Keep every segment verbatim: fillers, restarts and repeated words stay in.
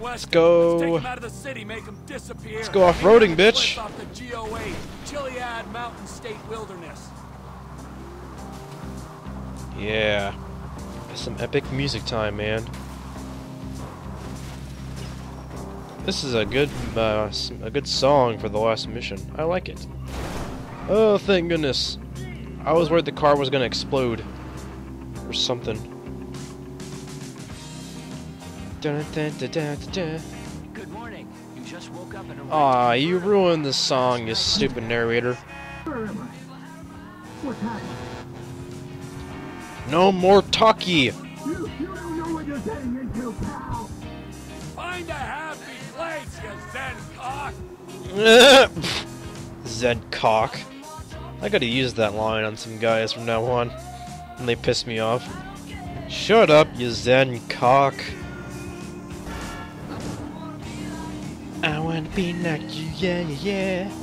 Let's go. Let's take him out of the city, make him disappear. Let's go off-roading, bitch. Off the G O eight, Chiliad Mountain State Wilderness. Yeah. That's some epic music time, man. This is a good uh, a good song for the last mission. I like it. Oh, thank goodness. I was worried the car was gonna explode or something. Dun, dun, dun, dun, dun. Good morning. You just woke up in a Aw, you ruined the song, you stupid narrator. No more talkie. You, you don't know what you're getting into, pal. Find a happy place, you Zen cock. Zen cock. I gotta use that line on some guys from now on. And they piss me off. Shut up, you Zen cock. I wanna be like you, yeah, yeah, yeah.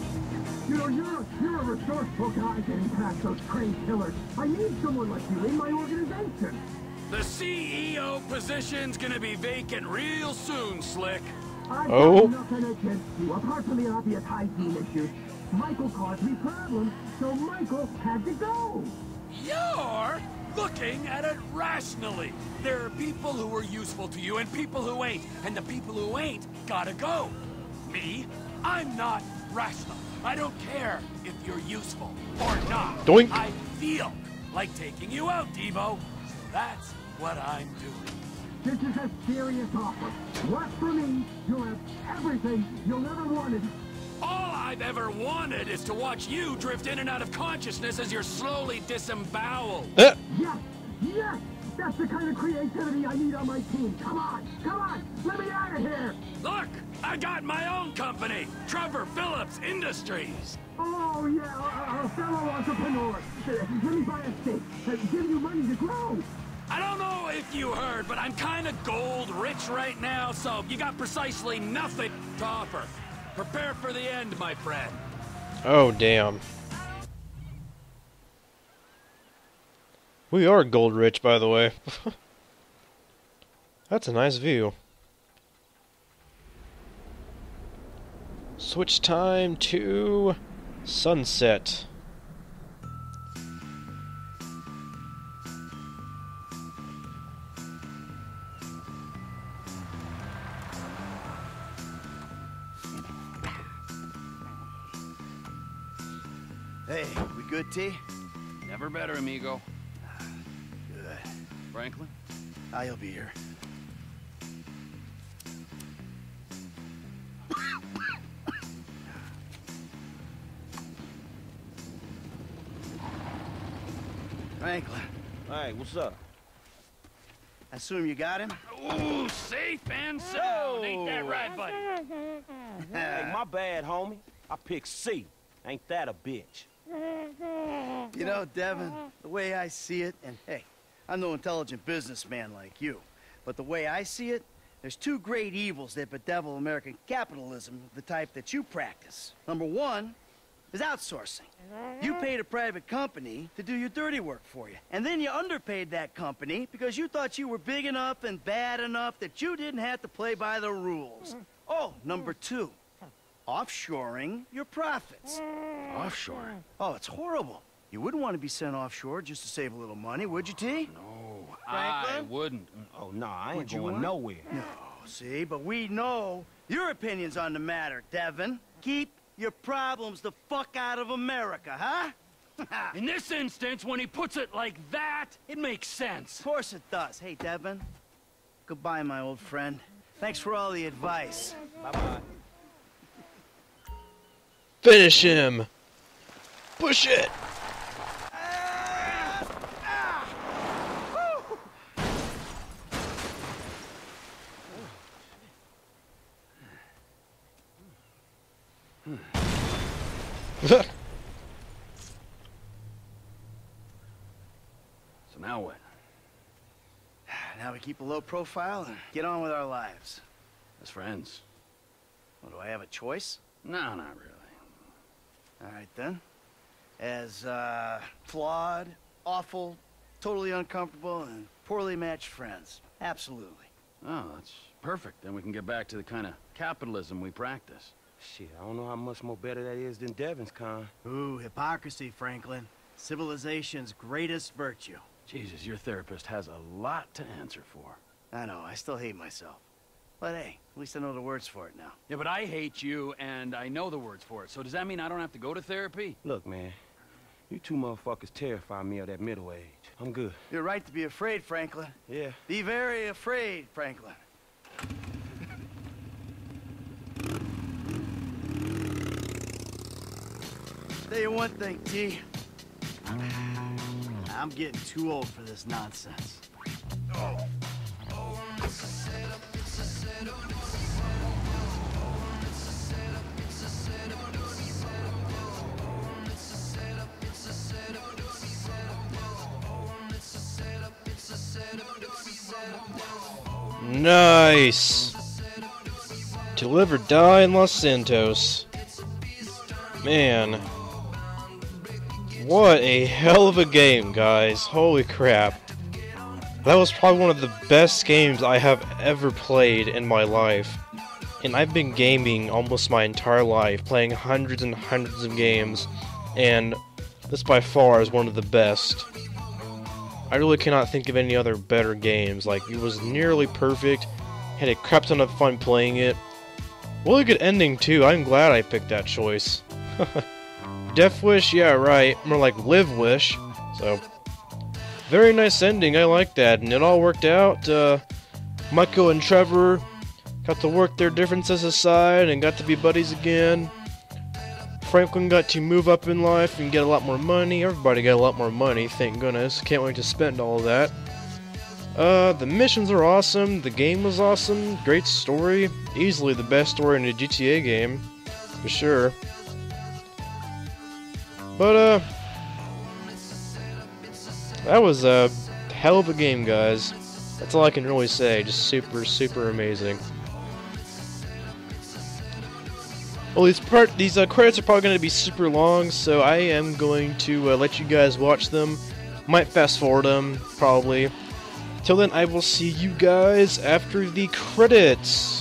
You know, you're, you're a resourceful guy getting past those trained killers. I need someone like you in my organization. The C E O position's gonna be vacant real soon, Slick. I've oh. got nothing against you, apart from the obvious hygiene issues. Michael caused me problems, so Michael had to go. You're looking at it rationally. There are people who are useful to you and people who ain't, and the people who ain't gotta go. Me? I'm not rational. I don't care if you're useful or not. Doink. I feel like taking you out, Devo. So that's what I'm doing. This is a serious offer. Work for me, you'll have everything you'll ever wanted. All I've ever wanted is to watch you drift in and out of consciousness as you're slowly disemboweled. Uh. Yes, yes, that's the kind of creativity I need on my team. Come on, come on, let me out of here. Look, I got my own company, Trevor Phillips Industries. Oh yeah, a, a fellow entrepreneur. Let me buy a stake. Give you money to grow. I don't know if you heard, but I'm kind of gold rich right now, so you got precisely nothing to offer. Prepare for the end, my friend. Oh, damn. We are gold rich, by the way. That's a nice view. Switch time to sunset. Hey, we good, T? Never better, amigo. Good. Franklin? I'll be here. Franklin. Hey, what's up? I assume you got him? Ooh, safe and sound. Oh. Ain't that right, buddy? Hey, my bad, homie. I picked C. Ain't that a bitch? You know, Devin, the way I see it, and hey, I'm no intelligent businessman like you, but the way I see it, there's two great evils that bedevil American capitalism, the type that you practice. Number one is outsourcing. You paid a private company to do your dirty work for you, and then you underpaid that company because you thought you were big enough and bad enough that you didn't have to play by the rules. Oh, number two. Offshoring your profits. Offshore? Oh, it's horrible. You wouldn't want to be sent offshore just to save a little money, would you, T? Oh, no, Franklin? I wouldn't. Oh, no, I ain't would going nowhere. No, see, but we know your opinions on the matter, Devin. Keep your problems the fuck out of America, huh? In this instance, when he puts it like that, it makes sense. Of course it does. Hey, Devin. Goodbye, my old friend. Thanks for all the advice. Bye-bye. Finish him! Push it! Ah, ah, so now what? Now we keep a low profile and get on with our lives. As friends. Well, do I have a choice? No, not really. All right, then. As, uh, flawed, awful, totally uncomfortable, and poorly matched friends. Absolutely. Oh, that's Perfect. Then we can get back to the kind of capitalism we practice. Shit, I don't know how much more better that is than Devon's con. Ooh, hypocrisy, Franklin. Civilization's greatest virtue. Jesus, your therapist has a lot to answer for. I know, I still hate myself. But hey, at least I know the words for it now. Yeah, but I hate you, and I know the words for it. So does that mean I don't have to go to therapy? Look, man, you two motherfuckers terrify me of that middle age. I'm good. You're right to be afraid, Franklin. Yeah. Be very afraid, Franklin. Tell you one thing, T. I'm getting too old for this nonsense. Oh. Nice. Live or die in Los Santos. Man. What a hell of a game, guys. Holy crap. That was probably one of the best games I have ever played in my life. And I've been gaming almost my entire life, playing hundreds and hundreds of games. And this by far is one of the best. I really cannot think of any other better games. Like, it was nearly perfect. Had a crap ton of fun playing it. Really good ending, too. I'm glad I picked that choice. Death wish, yeah, right. More like live wish. So, very nice ending. I like that, and it all worked out. Uh, Michael and Trevor got to work their differences aside and got to be buddies again. Franklin got to move up in life and get a lot more money. Everybody got a lot more money. Thank goodness. Can't wait to spend all that. Uh, the missions are awesome. The game was awesome. Great story. Easily the best story in a G T A game, for sure. But, uh, that was a hell of a game, guys. That's all I can really say. Just super, super amazing. Well, these, part, these uh, credits are probably going to be super long, so I am going to uh, let you guys watch them. Might fast forward them, probably. Till then, I will see you guys after the credits.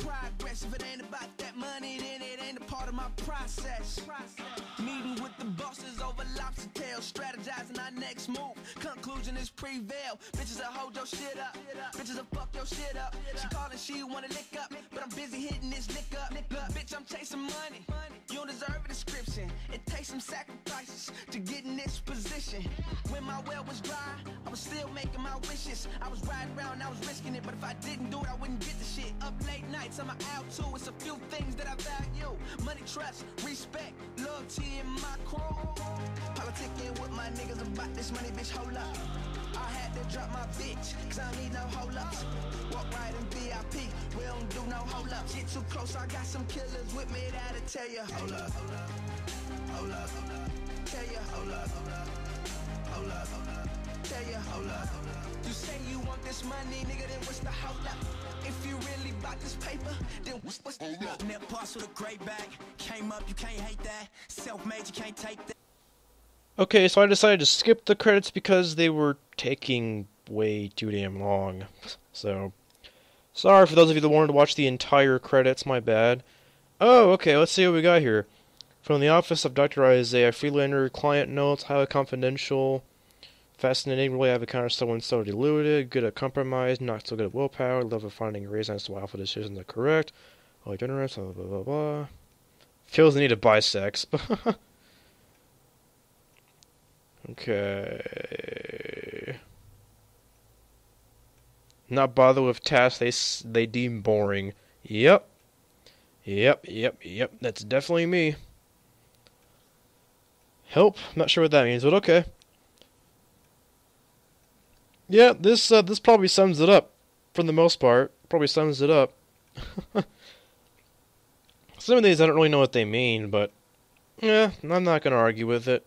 progress. If it ain't about that money, then it ain't a part of my process. Meeting with the bosses over lobster tails, strategizing our next move. Conclusion is prevail. Bitches will hold your shit up. Bitches will fuck your shit up. She calling, she wanna lick up, but I'm busy hitting this lick up. Look, bitch, I'm chasing money. You don't deserve a description. It takes some sacrifices to get in this position. When my well was dry, I was still making my wishes. I was riding around, I was risking it, but if I didn't do it, I wouldn't get the shit. Up late nights, I'm an out too. It's a few things that I value: money, trust, respect, loyalty, and my crew. Politicking with my niggas about this money, bitch, hold up. I had to drop my bitch, cause I don't need no hold-ups. Walk right in V I P, we don't do no hold-ups. Get too close, I got some killers with me that'll tell you, hold up, hold up, hold up, hold up. Tell you, hold up, hold up, hold up, hold up. Tell you, hold up. You say you want this money, nigga, then what's the hold up? If you really bought this paper, then what's, what's the hold up? Net parts with a great bag. Came up, you can't hate that. Self-made, you can't take that. Okay, so I decided to skip the credits because they were taking way too damn long. So, sorry for those of you that wanted to watch the entire credits, my bad. Oh, okay, let's see what we got here. From the office of Doctor Isaiah Freelander, client notes, highly confidential. Fascinating, really have encountered someone so deluded, good at compromise, not so good at willpower, love of finding reasons why alpha decisions are correct, all generous, blah blah blah blah. Feels the need to buy sex. Okay. Not bother with tasks they s they deem boring. Yep. Yep, yep, yep, that's definitely me. Help? Not sure what that means, but okay. Yeah, this uh, this probably sums it up, for the most part. Probably sums it up. Some of these I don't really know what they mean, but yeah, I'm not gonna argue with it.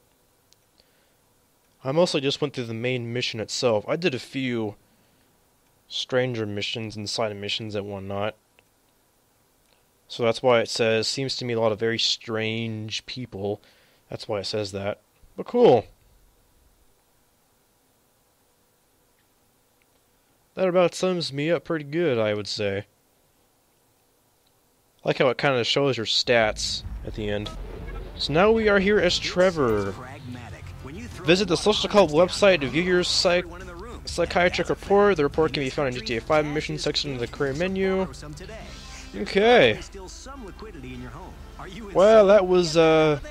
I mostly just went through the main mission itself. I did a few stranger missions and side missions and whatnot, so that's why it says seems to me a lot of very strange people. That's why it says that. But cool. That about sums me up pretty good, I would say. I like how it kind of shows your stats at the end. So now we are here as Trevor. Visit the Social Club website to view your psych psychiatric report. The report can be found in G T A five mission section of the career menu. Okay. Well, that was uh,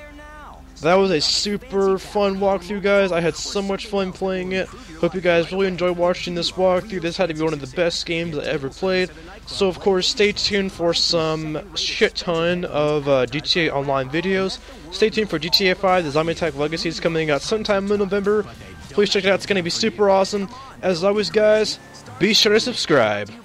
that was a super fun walkthrough, guys. I had so much fun playing it. Hope you guys really enjoyed watching this walkthrough. This had to be one of the best games I ever played. So, of course, stay tuned for some shit ton of uh, G T A Online videos. Stay tuned for G T A five. The Zombie Attack Legacy is coming out sometime in November. Please check it out. It's going to be super awesome. As always, guys, be sure to subscribe.